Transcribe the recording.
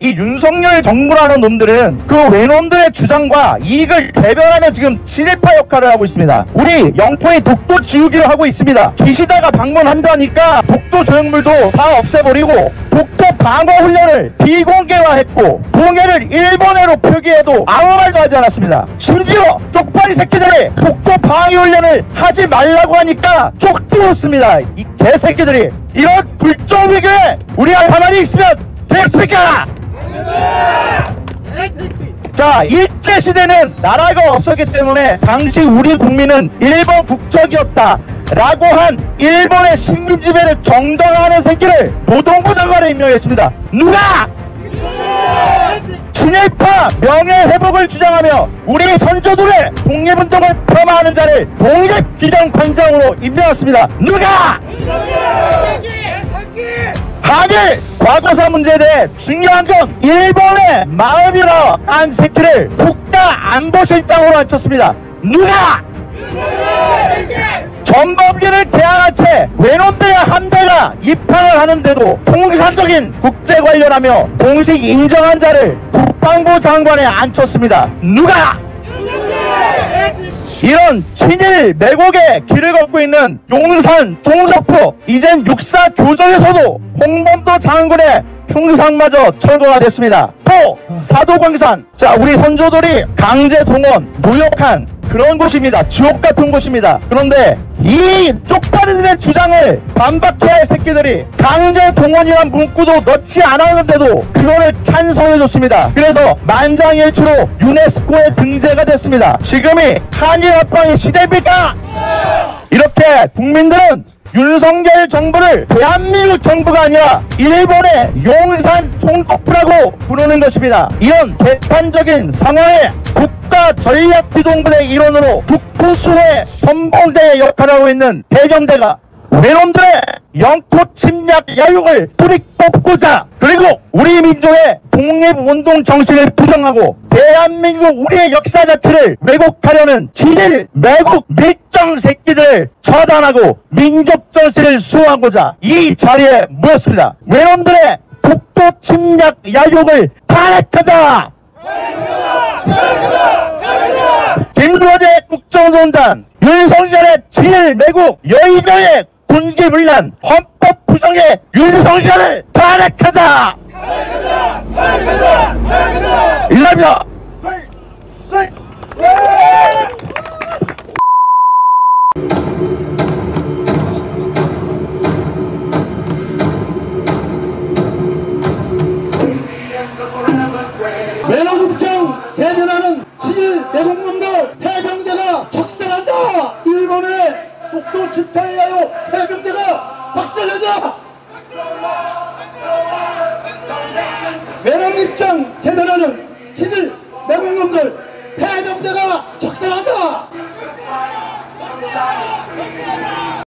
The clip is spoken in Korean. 이 윤석열 정부라는 놈들은 그 외놈들의 주장과 이익을 대변하는 지금 친일파 역할을 하고 있습니다. 우리 영포의 독도 지우기를 하고 있습니다. 기시다가 방문한다니까 독도 조형물도 다 없애버리고 독도 방어 훈련을 비공개화했고 동해를 일본해로 표기해도 아무 말도 하지 않았습니다. 심지어 쪽팔이 새끼들이 독도 방위 훈련을 하지 말라고 하니까 쪽 띄웠습니다. 이 개새끼들이 이런 굴종 위기에 우리가 가만히 있으면 되겠습니까? 자, 일제시대는 나라가 없었기 때문에 당시 우리 국민은 일본 국적이었다 라고 한 일본의 식민지배를 정당화하는 새끼를 노동부 장관에 임명했습니다. 누가? 친일파 명예회복을 주장하며 우리 선조들의 독립운동을 폄하하는 자를 독립기념관장으로 임명했습니다. 누가? 한일 과거사 문제에 대해 중요한 건 일본의 마음이라 한 새끼를 국가안보실장으로 앉혔습니다. 누가? 전범기를 대항한 채 외놈들의 함대가 입항을 하는데도 통상적인 국제관련하며 공식 인정한 자를 국방부 장관에 앉혔습니다. 누가? 이런 친일 매국의 길을 걷고 있는 용산, 종덕포, 이젠 육사 교정에서도 홍범도 장군의 흉상마저 철거가 됐습니다. 또 사도광산, 자, 우리 선조들이 강제 동원, 노역한 그런 곳입니다. 지옥 같은 곳입니다. 그런데 이 쪽팔이들의 주장을 반박해야 할 새끼들이 강제 동원이란 문구도 넣지 않았는데도 그거를 찬성해줬습니다. 그래서 만장일치로 유네스코에 등재가 됐습니다. 지금이 한일합방의 시대입니까? 이렇게 국민들은 윤석열 정부를 대한민국 정부가 아니라 일본의 용산 총독부라고 부르는 것입니다. 이런 개판적인 상황에 국가전략기동부의 일원으로 북포수의 선봉대의 역할을 하고 있는 해병대가 외놈들의 영토 침략 야욕을 뿌리뽑고자, 그리고 우리 민족의 독립운동 정신을 부정하고 대한민국 우리의 역사 자체를 왜곡하려는 친일 매국 밀정 새끼들을 처단하고 민족 정신을 수호하고자 이 자리에 모였습니다. 외놈들의 독도 침략 야욕을 탄핵하자. 김부겸의 국정농단, 윤석열의 친일 매국, 여의도의 군기문란, 헌법 부정의 윤석열을 탄핵하자. 이상입니다. 외로국정 대변하는 친일 매국놈들 해병대가 적생한다. 일본의 독도 침탈을 위하여 해병대가 박살낸다. 외국 입장 대변하는 친일 매국놈들